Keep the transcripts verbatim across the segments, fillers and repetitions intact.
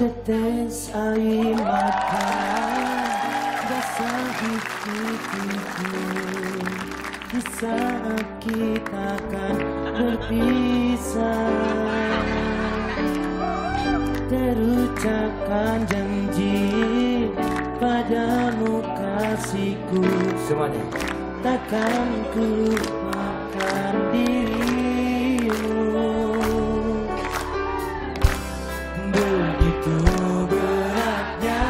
tetes air mata basahi pipiku di saat kita akan berpisah. Terucapkan janji padamu kasihku, semuanya takkan ku lupakan dirimu. Begitu beratnya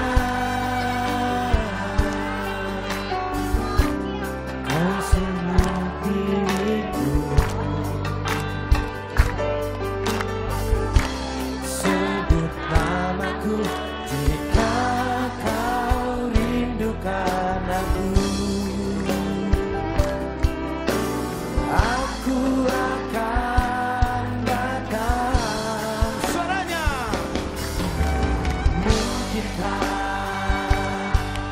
kau semua diriku, sebut namaku jika kau rindukan aku. Aku akan datang. Suaranya mungkinkah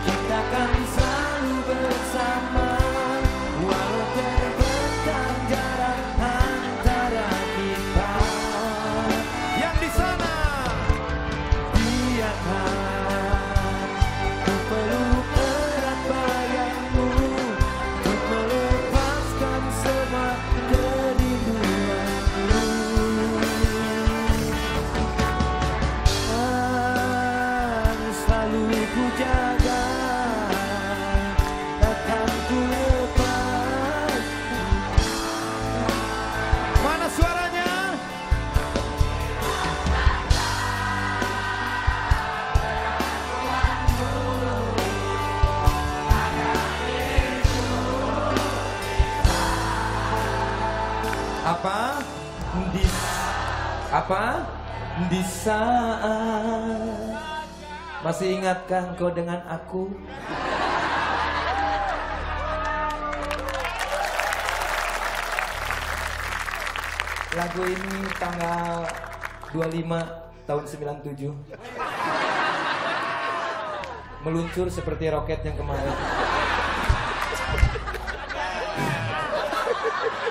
kita akan selalu bersama, walau terbentang jarak antara kita. Yang di sana biarkan ku peluk erat bayangmu untuk melepaskan semua kerinduanku. Akan selalu ku jaga, takkan ku lepas. Mana suaranya? Apa? Di apa? Di saat masih ingatkah kau dengan aku? Lagu ini tanggal dua puluh lima tahun sembilan puluh tujuh meluncur seperti roket yang kemarin.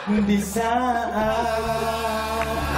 Di saat